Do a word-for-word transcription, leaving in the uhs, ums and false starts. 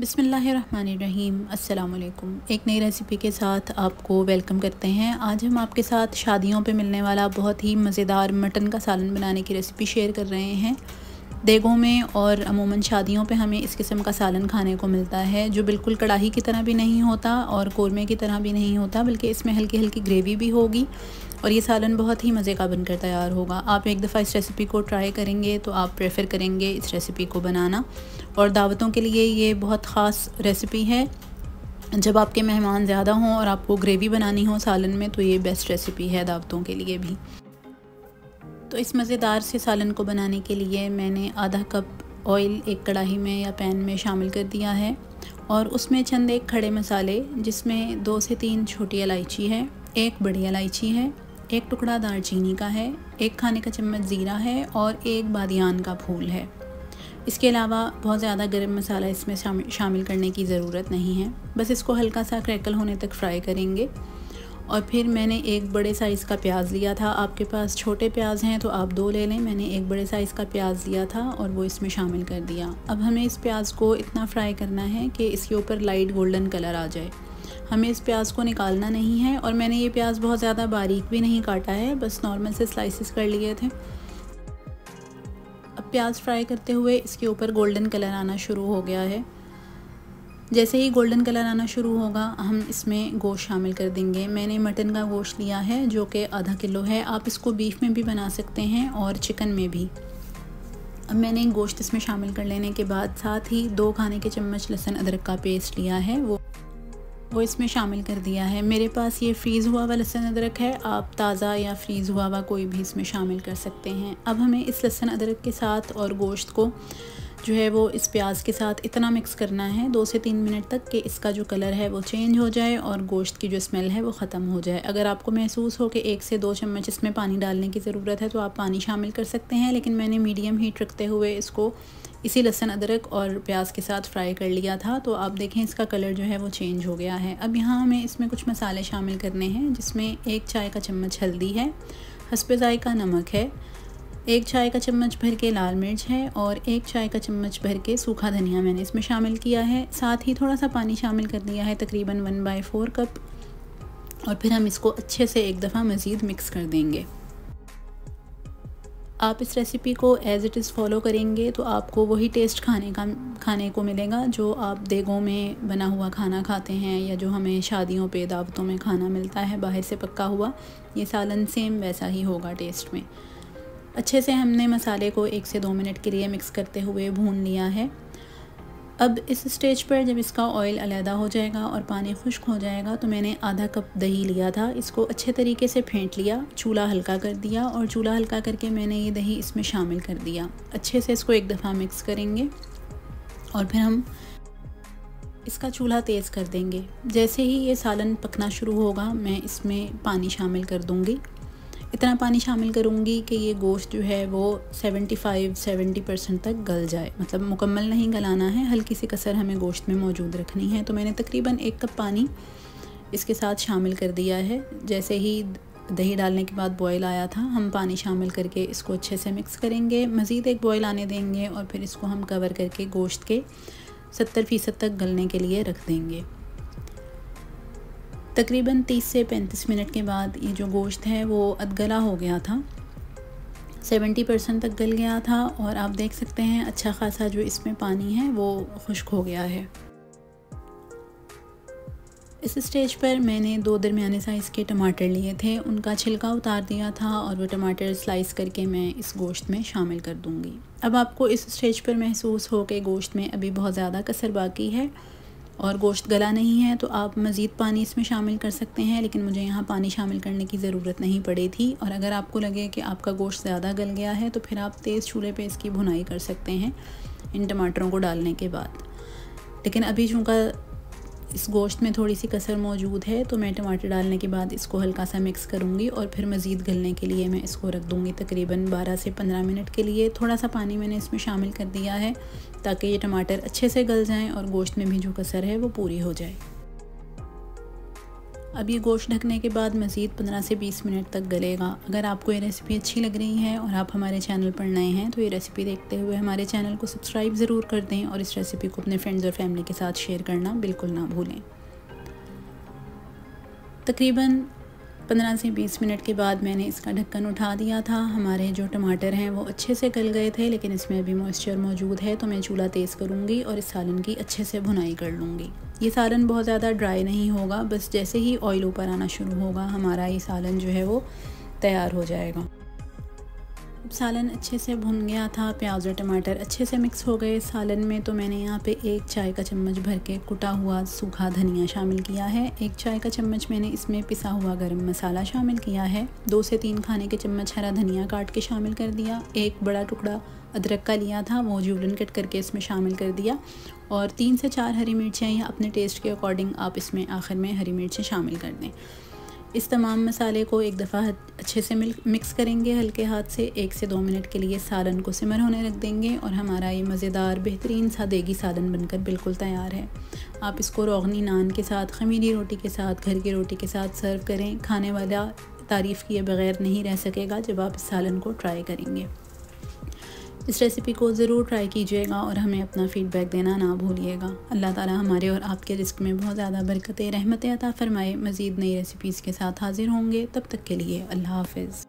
बिस्मिल्लाहिर्रहमानिर्रहीम अस्सलाम वालेकुम। एक नई रेसिपी के साथ आपको वेलकम करते हैं। आज हम आपके साथ शादियों पे मिलने वाला बहुत ही मज़ेदार मटन का सालन बनाने की रेसिपी शेयर कर रहे हैं। देगों में और अमूमन शादियों पे हमें इस किस्म का सालन खाने को मिलता है, जो बिल्कुल कढ़ाई की तरह भी नहीं होता और कौरमे की तरह भी नहीं होता, बल्कि इसमें हल्की हल्की ग्रेवी भी होगी और ये सालन बहुत ही मज़े का बनकर तैयार होगा। आप एक दफ़ा इस रेसिपी को ट्राई करेंगे तो आप प्रेफर करेंगे इस रेसिपी को बनाना, और दावतों के लिए ये बहुत ख़ास रेसिपी है। जब आपके मेहमान ज़्यादा हों और आपको ग्रेवी बनानी हो सालन में, तो ये बेस्ट रेसिपी है दावतों के लिए भी। तो इस मज़ेदार से सालन को बनाने के लिए मैंने आधा कप ऑयल एक कढ़ाई में या पैन में शामिल कर दिया है, और उसमें चंद एक खड़े मसाले, जिसमें दो से तीन छोटी इलायची है, एक बड़ी इलायची है, एक टुकड़ा दालचीनी का है, एक खाने का चम्मच ज़ीरा है और एक बादियान का फूल है। इसके अलावा बहुत ज़्यादा गरम मसाला इसमें शामिल करने की ज़रूरत नहीं है। बस इसको हल्का सा क्रैकल होने तक फ्राई करेंगे। और फिर मैंने एक बड़े साइज़ का प्याज लिया था। आपके पास छोटे प्याज हैं तो आप दो ले लें। मैंने एक बड़े साइज़ का प्याज लिया था और वो इसमें शामिल कर दिया। अब हमें इस प्याज को इतना फ्राई करना है कि इसके ऊपर लाइट गोल्डन कलर आ जाए। हमें इस प्याज को निकालना नहीं है, और मैंने ये प्याज बहुत ज़्यादा बारीक भी नहीं काटा है, बस नॉर्मल से स्लाइसेस कर लिए थे। अब प्याज फ्राई करते हुए इसके ऊपर गोल्डन कलर आना शुरू हो गया है। जैसे ही गोल्डन कलर आना शुरू होगा, हम इसमें गोश्त शामिल कर देंगे। मैंने मटन का गोश्त लिया है, जो कि आधा किलो है। आप इसको बीफ में भी बना सकते हैं और चिकन में भी। अब मैंने गोश्त इसमें शामिल कर लेने के बाद साथ ही दो खाने के चम्मच लहसुन अदरक का पेस्ट लिया है, वो वो इसमें शामिल कर दिया है। मेरे पास ये फ्रीज़ हुआ हुआ लहसुन अदरक है, आप ताज़ा या फ्रीज़ हुआ हुआ कोई भी इसमें शामिल कर सकते हैं। अब हमें इस लहसुन अदरक के साथ और गोश्त को जो है वो इस प्याज के साथ इतना मिक्स करना है दो से तीन मिनट तक, कि इसका जो कलर है वो चेंज हो जाए और गोश्त की जो स्मेल है वो ख़त्म हो जाए। अगर आपको महसूस हो कि एक से दो चम्मच इसमें पानी डालने की ज़रूरत है तो आप पानी शामिल कर सकते हैं, लेकिन मैंने मीडियम हीट रखते हुए इसको इसी लहसुन अदरक और प्याज के साथ फ्राई कर लिया था। तो आप देखें इसका कलर जो है वो चेंज हो गया है। अब यहाँ हमें इसमें कुछ मसाले शामिल करने हैं, जिसमें एक चाय का चम्मच हल्दी है, हस्बे ज़ायका नमक है, एक चाय का चम्मच भर के लाल मिर्च है और एक चाय का चम्मच भर के सूखा धनिया मैंने इसमें शामिल किया है। साथ ही थोड़ा सा पानी शामिल कर दिया है, तकरीबन वन बाई फोर कप। और फिर हम इसको अच्छे से एक दफ़ा मज़ीद मिक्स कर देंगे। आप इस रेसिपी को एज़ इट इज़ फॉलो करेंगे तो आपको वही टेस्ट खाने का खाने को मिलेगा जो आप देगों में बना हुआ खाना खाते हैं, या जो हमें शादियों पे दावतों में खाना मिलता है बाहर से पक्का हुआ। ये सालन सेम वैसा ही होगा टेस्ट में। अच्छे से हमने मसाले को एक से दो मिनट के लिए मिक्स करते हुए भून लिया है। अब इस स्टेज पर जब इसका ऑयल अलहदा हो जाएगा और पानी खुश्क हो जाएगा, तो मैंने आधा कप दही लिया था। इसको अच्छे तरीके से फेंट लिया, चूल्हा हल्का कर दिया, और चूल्हा हल्का करके मैंने ये दही इसमें शामिल कर दिया। अच्छे से इसको एक दफ़ा मिक्स करेंगे और फिर हम इसका चूल्हा तेज़ कर देंगे। जैसे ही ये सालन पकना शुरू होगा, मैं इसमें पानी शामिल कर दूँगी। इतना पानी शामिल करूँगी कि ये गोश्त जो है वो पचहत्तर सत्तर परसेंट तक गल जाए। मतलब मुकम्मल नहीं गलाना है, हल्की सी कसर हमें गोश्त में मौजूद रखनी है। तो मैंने तकरीबन एक कप पानी इसके साथ शामिल कर दिया है। जैसे ही दही डालने के बाद बॉयल आया था, हम पानी शामिल करके इसको अच्छे से मिक्स करेंगे, मज़ीद एक बॉयल आने देंगे, और फिर इसको हम कवर करके गोश्त के सत्तर फ़ीसद तक गलने के लिए रख देंगे। तकरीबन तीस से पैंतीस मिनट के बाद ये जो गोश्त है वो अधगला हो गया था, सत्तर परसेंट तक गल गया था, और आप देख सकते हैं अच्छा खासा जो इसमें पानी है वो खुश्क हो गया है। इस स्टेज पर मैंने दो दरमियाने साइज़ के टमाटर लिए थे, उनका छिलका उतार दिया था, और वो टमाटर स्लाइस करके मैं इस गोश्त में शामिल कर दूँगी। अब आपको इस स्टेज पर महसूस हो कि गोश्त में अभी बहुत ज़्यादा कसर बाकी है और गोश्त गला नहीं है, तो आप मज़ीद पानी इसमें शामिल कर सकते हैं, लेकिन मुझे यहाँ पानी शामिल करने की ज़रूरत नहीं पड़ी थी। और अगर आपको लगे कि आपका गोश्त ज़्यादा गल गया है, तो फिर आप तेज़ चूल्हे पे इसकी भुनाई कर सकते हैं इन टमाटरों को डालने के बाद। लेकिन अभी चूँकि इस गोश्त में थोड़ी सी कसर मौजूद है, तो मैं टमाटर डालने के बाद इसको हल्का सा मिक्स करूँगी, और फिर मज़ीद गलने के लिए मैं इसको रख दूँगी तकरीबन बारह से पंद्रह मिनट के लिए। थोड़ा सा पानी मैंने इसमें शामिल कर दिया है ताकि ये टमाटर अच्छे से गल जाएं और गोश्त में भी जो कसर है वो पूरी हो जाए। अब ये गोश्त ढकने के बाद मज़ीद पंद्रह से बीस मिनट तक गलेगा। अगर आपको ये रेसिपी अच्छी लग रही है और आप हमारे चैनल पर नए हैं तो ये रेसिपी देखते हुए हमारे चैनल को सब्सक्राइब ज़रूर कर दें और इस रेसिपी को अपने फ्रेंड्स और फैमिली के साथ शेयर करना बिल्कुल ना भूलें। तकरीबन पंद्रह से बीस मिनट के बाद मैंने इसका ढक्कन उठा दिया था। हमारे जो टमाटर हैं वो अच्छे से गल गए थे लेकिन इसमें अभी मॉइस्चर मौजूद है, तो मैं चूल्हा तेज़ करूँगी और इस सालन की अच्छे से भुनाई कर लूँगी। ये सालन बहुत ज़्यादा ड्राई नहीं होगा, बस जैसे ही ऑयल ऊपर आना शुरू होगा हमारा ये सालन जो है वो तैयार हो जाएगा। सालन अच्छे से भुन गया था, प्याज और टमाटर अच्छे से मिक्स हो गए सालन में, तो मैंने यहाँ पे एक चाय का चम्मच भर के कुटा हुआ सूखा धनिया शामिल किया है। एक चाय का चम्मच मैंने इसमें पिसा हुआ गरम मसाला शामिल किया है। दो से तीन खाने के चम्मच हरा धनिया काट के शामिल कर दिया। एक बड़ा टुकड़ा अदरक का लिया था, वो जुबलन कट करके इसमें शामिल कर दिया। और तीन से चार हरी मिर्चें या अपने टेस्ट के अकॉर्डिंग आप इसमें आखिर में हरी मिर्चें शामिल कर दें। इस तमाम मसाले को एक दफ़ा अच्छे से मिक्स करेंगे हल्के हाथ से। एक से दो मिनट के लिए सालन को सिमर होने रख देंगे और हमारा ये मज़ेदार बेहतरीन सा देगी सालन बनकर बिल्कुल तैयार है। आप इसको रोगनी नान के साथ, खमीरी रोटी के साथ, घर की रोटी के साथ सर्व करें। खाने वाला तारीफ़ किए बगैर नहीं रह सकेगा जब आप इस सालन को ट्राई करेंगे। इस रेसिपी को ज़रूर ट्राई कीजिएगा और हमें अपना फ़ीडबैक देना ना भूलिएगा। अल्लाह ताला हमारे और आपके रिस्क में बहुत ज़्यादा बरकतें रहमतें अता फ़रमाए। मज़ीद नई रेसिपीज़ के साथ हाज़िर होंगे, तब तक के लिए अल्लाह हाफ़िज़।